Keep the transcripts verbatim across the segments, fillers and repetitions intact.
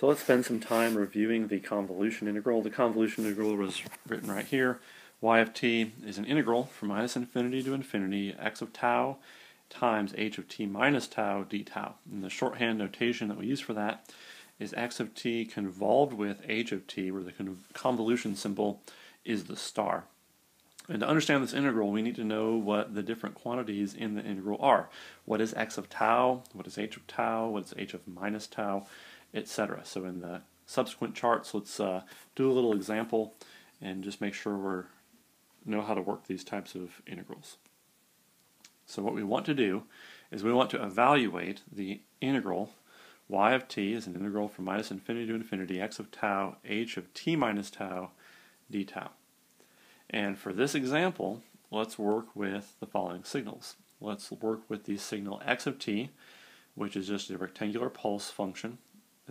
So let's spend some time reviewing the convolution integral. The convolution integral was written right here. Y of t is an integral from minus infinity to infinity x of tau times h of t minus tau d tau. And the shorthand notation that we use for that is x of t convolved with h of t, where the convolution symbol is the star. And to understand this integral, we need to know what the different quantities in the integral are. What is x of tau? What is h of tau? What is h of minus tau? Etc. So in the subsequent charts, let's uh, do a little example and just make sure we're know how to work these types of integrals. So what we want to do is we want to evaluate the integral. Y of t is an integral from minus infinity to infinity x of tau h of t minus tau d tau. And for this example, let's work with the following signals. Let's work with the signal x of t, which is just a rectangular pulse function.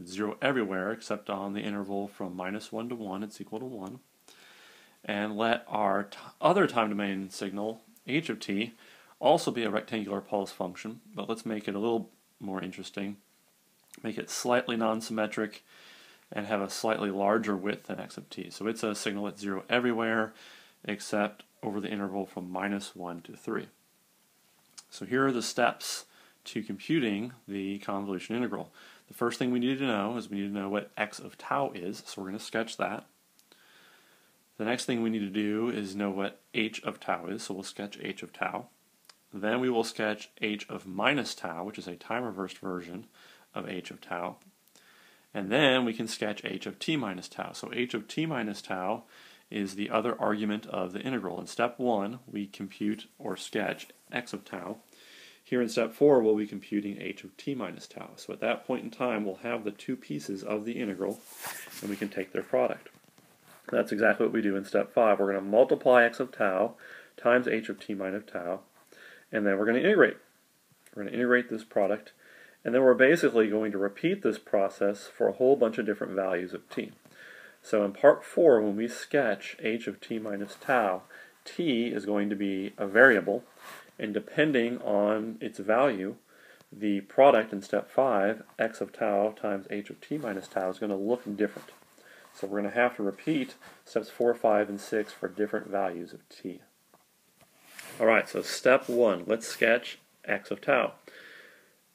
It's zero everywhere except on the interval from minus one to one, it's equal to one. And let our t other time domain signal, h of t, also be a rectangular pulse function, but let's make it a little more interesting. Make it slightly non-symmetric and have a slightly larger width than x of t. So it's a signal at zero everywhere except over the interval from minus one to three. So here are the steps to computing the convolution integral. The first thing we need to know is we need to know what x of tau is, so we're going to sketch that. The next thing we need to do is know what h of tau is, so we'll sketch h of tau. Then we will sketch h of minus tau, which is a time-reversed version of h of tau. And then we can sketch h of t minus tau. So h of t minus tau is the other argument of the integral. In step one, we compute or sketch x of tau. Here in step four, we'll be computing h of t minus tau. So at that point in time, we'll have the two pieces of the integral, and we can take their product. That's exactly what we do in step five. We're going to multiply x of tau times h of t minus tau, and then we're going to integrate. We're going to integrate this product, and then we're basically going to repeat this process for a whole bunch of different values of t. So in part four, when we sketch h of t minus tau, t is going to be a variable, and depending on its value, the product in step five, x of tau times h of t minus tau, is going to look different. So we're going to have to repeat steps four, five, and six for different values of t. Alright, so step one, let's sketch x of tau.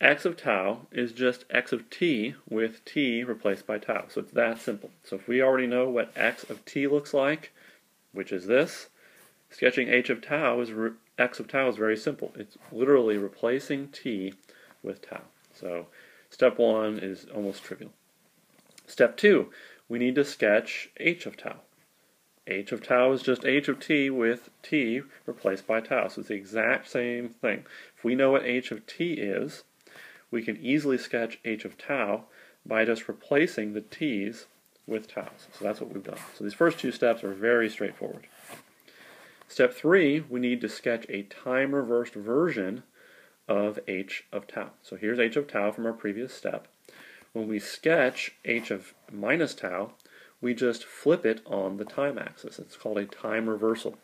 X of tau is just x of t with t replaced by tau, so it's that simple. So if we already know what x of t looks like, which is this, sketching h of tau is x of tau is very simple. It's literally replacing t with tau. So step one is almost trivial. Step two, we need to sketch h of tau. H of tau is just h of t with t replaced by tau, so it's the exact same thing. If we know what h of t is, we can easily sketch h of tau by just replacing the t's with tau. So that's what we've done. So these first two steps are very straightforward. Step three, we need to sketch a time-reversed version of h of tau. So here's h of tau from our previous step. When we sketch h of minus tau, we just flip it on the time axis. It's called a time reversal.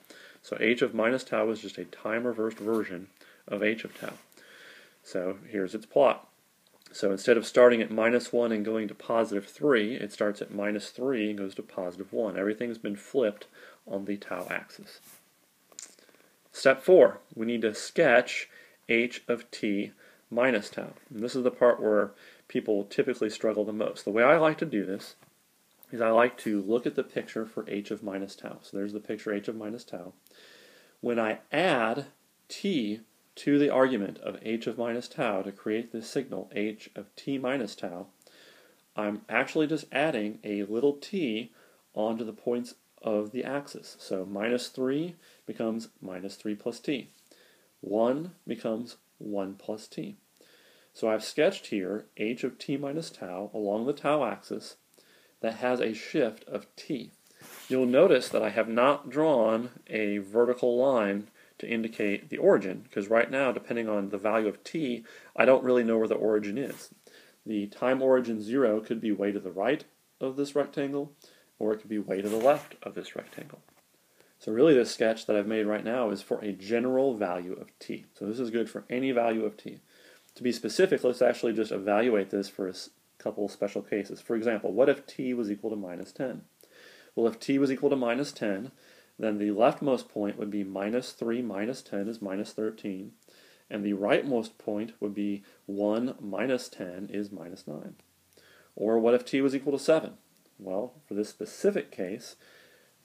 So h of minus tau is just a time-reversed version of h of tau. So here's its plot. So instead of starting at minus one and going to positive three, it starts at minus three and goes to positive one. Everything's been flipped on the tau axis. Step four, we need to sketch h of t minus tau. And this is the part where people typically struggle the most. The way I like to do this is I like to look at the picture for h of minus tau. So there's the picture h of minus tau. When I add t to the argument of h of minus tau to create this signal h of t minus tau, I'm actually just adding a little t onto the points of the axis. So minus three becomes minus three plus t. one becomes one plus t. So I've sketched here h of t minus tau along the tau axis that has a shift of t. You'll notice that I have not drawn a vertical line to indicate the origin, because right now, depending on the value of t, I don't really know where the origin is. The time origin zero could be way to the right of this rectangle, or it could be way to the left of this rectangle. So really this sketch that I've made right now is for a general value of t. So this is good for any value of t. To be specific, let's actually just evaluate this for a couple of special cases. For example, what if t was equal to minus ten? Well, if t was equal to minus ten, then the leftmost point would be minus three minus ten is minus thirteen, and the rightmost point would be one minus ten is minus nine. Or what if t was equal to seven? Well, for this specific case,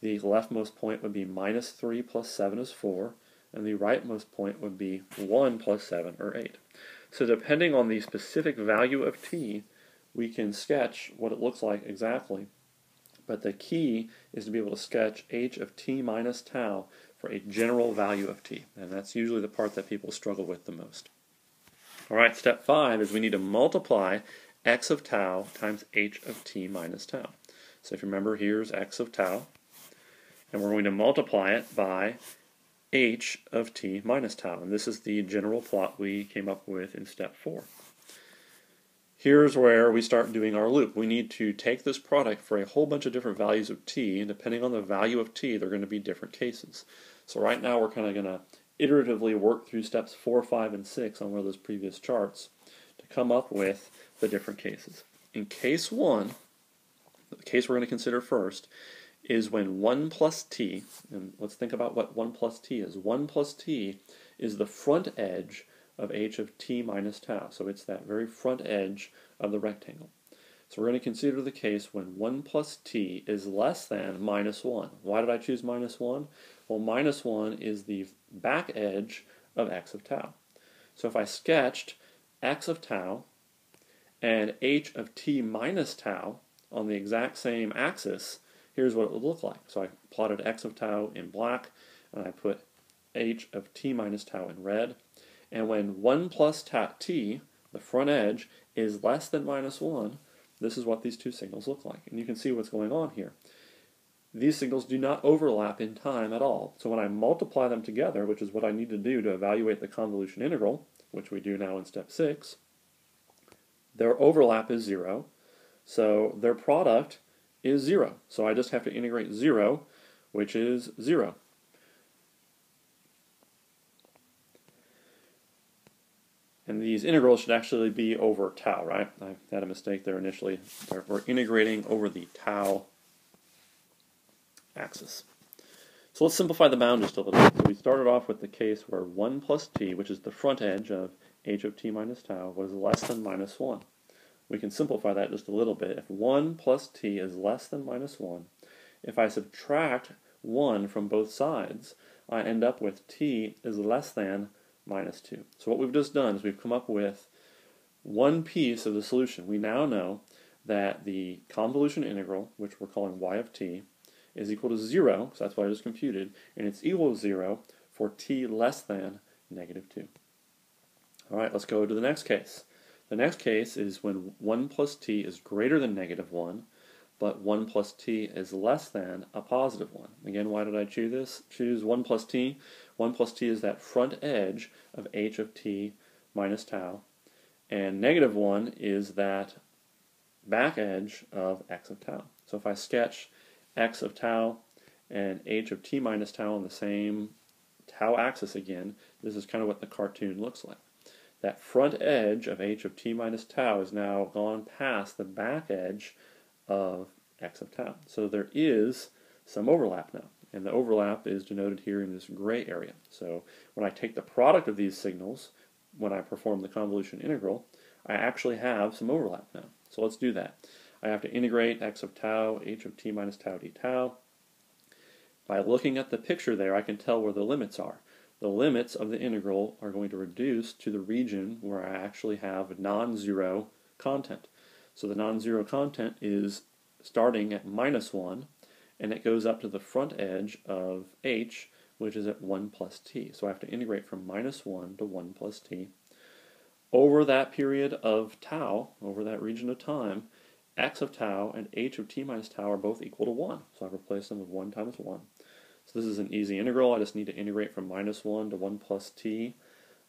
the leftmost point would be minus three plus seven is four, and the rightmost point would be one plus seven, or eight. So depending on the specific value of t, we can sketch what it looks like exactly. But the key is to be able to sketch h of t minus tau for a general value of t. And that's usually the part that people struggle with the most. All right, step five is we need to multiply x of tau times h of t minus tau. So if you remember, here's x of tau. And we're going to multiply it by h of t minus tau. And this is the general plot we came up with in step four. Here's where we start doing our loop. We need to take this product for a whole bunch of different values of t, and depending on the value of t, they're going to be different cases. So right now we're kind of going to iteratively work through steps four, five, and six on one of those previous charts to come up with the different cases. In case one, the case we're going to consider first is when one plus t, and let's think about what one plus t is. one plus t is the front edge of h of t minus tau. So it's that very front edge of the rectangle. So we're going to consider the case when one plus t is less than minus one. Why did I choose minus one? Well, minus one is the back edge of x of tau. So if I sketched x of tau and h of t minus tau on the exact same axis, here's what it would look like. So I plotted x of tau in black, and I put h of t minus tau in red. And when one plus t, the front edge, is less than minus one, this is what these two signals look like. And you can see what's going on here. These signals do not overlap in time at all. So when I multiply them together, which is what I need to do to evaluate the convolution integral, which we do now in step six, their overlap is zero. So their product is zero. So I just have to integrate zero, which is zero. And these integrals should actually be over tau, right? I had a mistake there initially. We're integrating over the tau axis. So let's simplify the bound just a little bit. So we started off with the case where one plus t, which is the front edge of h of t minus tau, was less than minus one. We can simplify that just a little bit. If one plus t is less than minus one, if I subtract one from both sides, I end up with t is less than minus two. So what we've just done is we've come up with one piece of the solution. We now know that the convolution integral, which we're calling y of t, is equal to zero, so that's what I just computed, and it's equal to zero for t less than negative two. Alright, let's go to the next case. The next case is when one plus t is greater than negative one, but one plus t is less than a positive one. Again, why did I choose this? Choose one plus t. one plus t is that front edge of h of t minus tau, and negative one is that back edge of x of tau. So if I sketch x of tau and h of t minus tau on the same tau axis again, this is kind of what the cartoon looks like. That front edge of h of t minus tau is now gone past the back edge of x of tau. So there is some overlap now, and the overlap is denoted here in this gray area. So when I take the product of these signals, when I perform the convolution integral, I actually have some overlap now. So let's do that. I have to integrate x of tau, h of t minus tau d tau. By looking at the picture there, I can tell where the limits are. The limits of the integral are going to reduce to the region where I actually have non-zero content. So the non-zero content is starting at minus one, and it goes up to the front edge of h, which is at one plus t. So I have to integrate from minus one to one plus t. Over that period of tau, over that region of time, x of tau and h of t minus tau are both equal to one. So I've replaced them with one times one. So this is an easy integral. I just need to integrate from minus one to one plus t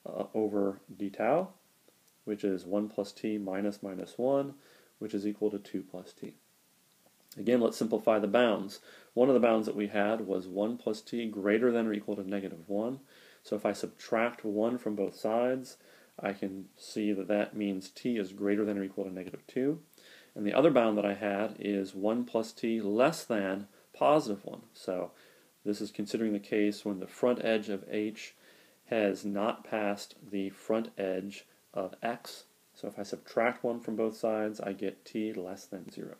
uh, over d tau, which is one plus t minus minus one, which is equal to two plus t. Again, let's simplify the bounds. One of the bounds that we had was one plus t greater than or equal to negative one. So if I subtract one from both sides, I can see that that means t is greater than or equal to negative two. And the other bound that I had is one plus t less than positive one. So this is considering the case when the front edge of h has not passed the front edge of x. So if I subtract one from both sides, I get t less than zero.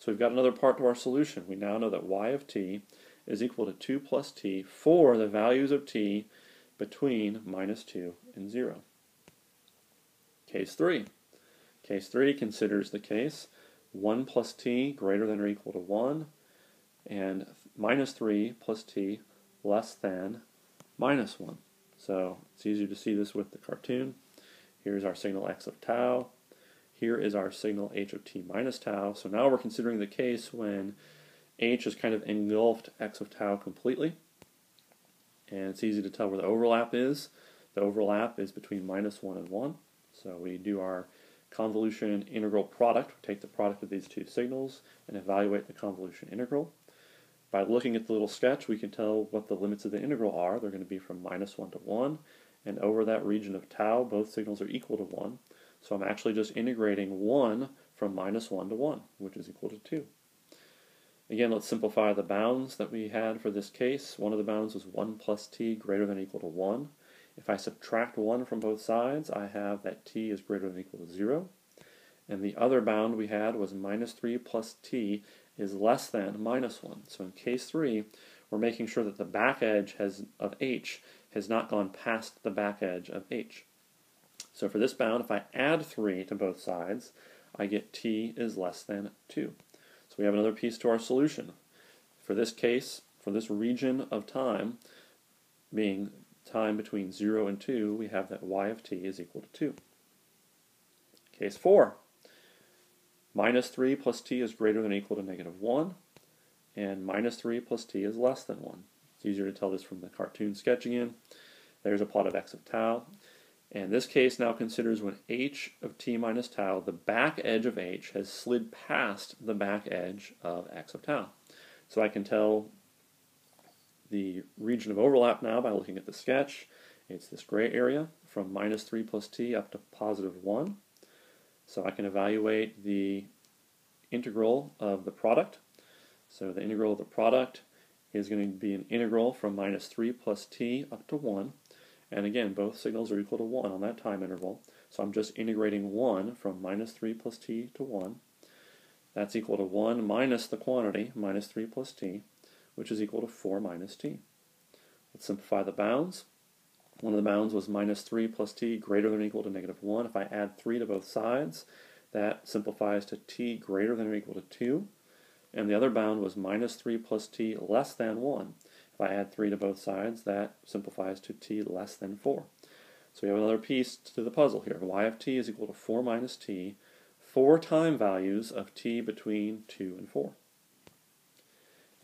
So we've got another part to our solution. We now know that y of t is equal to two plus t for the values of t between minus two and zero. Case three. Case three considers the case one plus t greater than or equal to one and minus three plus t less than minus one. So it's easier to see this with the cartoon. Here's our signal x of tau. Here is our signal h of t minus tau. So now we're considering the case when h is kind of engulfed x of tau completely. And it's easy to tell where the overlap is. The overlap is between minus one and one. So we do our convolution integral product. We take the product of these two signals and evaluate the convolution integral. By looking at the little sketch, we can tell what the limits of the integral are. They're going to be from minus one to one. And over that region of tau, both signals are equal to one. So I'm actually just integrating one from minus one to one, which is equal to two. Again, let's simplify the bounds that we had for this case. One of the bounds was one plus t greater than or equal to one. If I subtract one from both sides, I have that t is greater than or equal to zero. And the other bound we had was minus three plus t is less than minus one. So in case three, we're making sure that the back edge has, of h has not gone past the back edge of h. So for this bound, if I add three to both sides, I get t is less than two. So we have another piece to our solution. For this case, for this region of time, being time between zero and two, we have that y of t is equal to two. Case four. Minus three plus t is greater than or equal to negative one, and minus three plus t is less than one. It's easier to tell this from the cartoon sketch again. There's a plot of x of tau. And this case now considers when h of t minus tau, the back edge of h, has slid past the back edge of x of tau. So I can tell the region of overlap now by looking at the sketch. It's this gray area from minus three plus t up to positive one. So I can evaluate the integral of the product. So the integral of the product is going to be an integral from minus three plus t up to one. And again, both signals are equal to one on that time interval. So I'm just integrating one from minus three plus t to one. That's equal to one minus the quantity, minus three plus t, which is equal to four minus t. Let's simplify the bounds. One of the bounds was minus three plus t greater than or equal to negative one. If I add three to both sides, that simplifies to t greater than or equal to two. And the other bound was minus three plus t less than one. If I add three to both sides, that simplifies to t less than four. So we have another piece to the puzzle here. Y of t is equal to four minus t, four time values of t between two and four.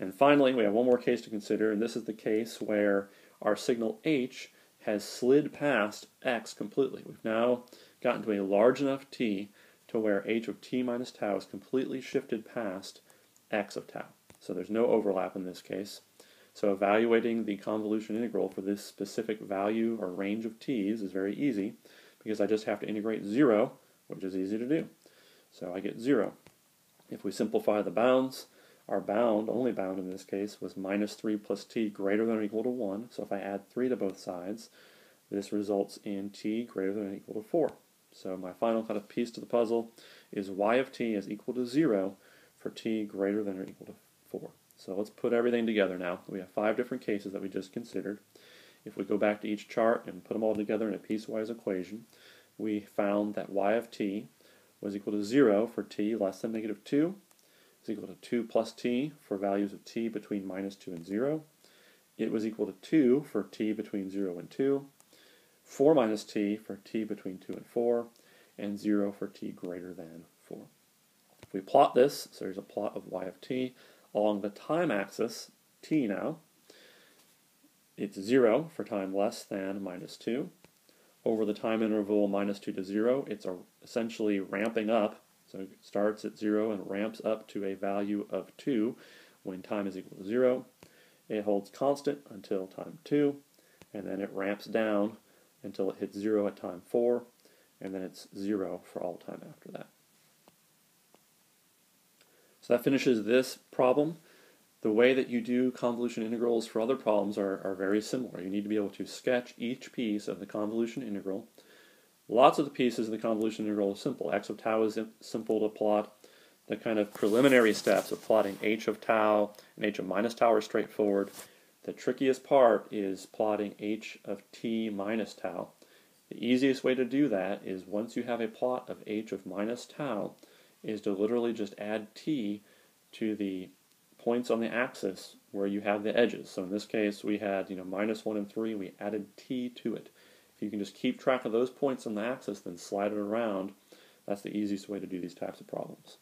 And finally, we have one more case to consider, and this is the case where our signal h has slid past x completely. We've now gotten to a large enough t to where h of t minus tau is completely shifted past x of tau. So there's no overlap in this case. So evaluating the convolution integral for this specific value or range of t's is very easy because I just have to integrate zero, which is easy to do. So I get zero. If we simplify the bounds, our bound, only bound in this case, was minus three plus t greater than or equal to one. So if I add three to both sides, this results in t greater than or equal to four. So my final kind of piece to the puzzle is y of t is equal to zero for t greater than or equal to four. So let's put everything together now. We have five different cases that we just considered. If we go back to each chart and put them all together in a piecewise equation, we found that y of t was equal to zero for t less than negative two, is equal to two plus t for values of t between minus two and zero. It was equal to two for t between zero and two, four minus t for t between two and four, and zero for t greater than four. If we plot this, so here's a plot of y of t, along the time axis, t now, it's zero for time less than minus two. Over the time interval minus two to zero, it's a, essentially ramping up. So it starts at zero and ramps up to a value of two when time is equal to zero. It holds constant until time two, and then it ramps down until it hits zero at time four, and then it's zero for all time after that. So that finishes this problem. The way that you do convolution integrals for other problems are, are very similar. You need to be able to sketch each piece of the convolution integral. Lots of the pieces of the convolution integral are simple. X of tau is simple to plot. The kind of preliminary steps of plotting h of tau and h of minus tau are straightforward. The trickiest part is plotting h of t minus tau. The easiest way to do that is, once you have a plot of h of minus tau, is to literally just add t to the points on the axis where you have the edges. So in this case we had, you know, minus one and three, we added t to it. If you can just keep track of those points on the axis, then slide it around, that's the easiest way to do these types of problems.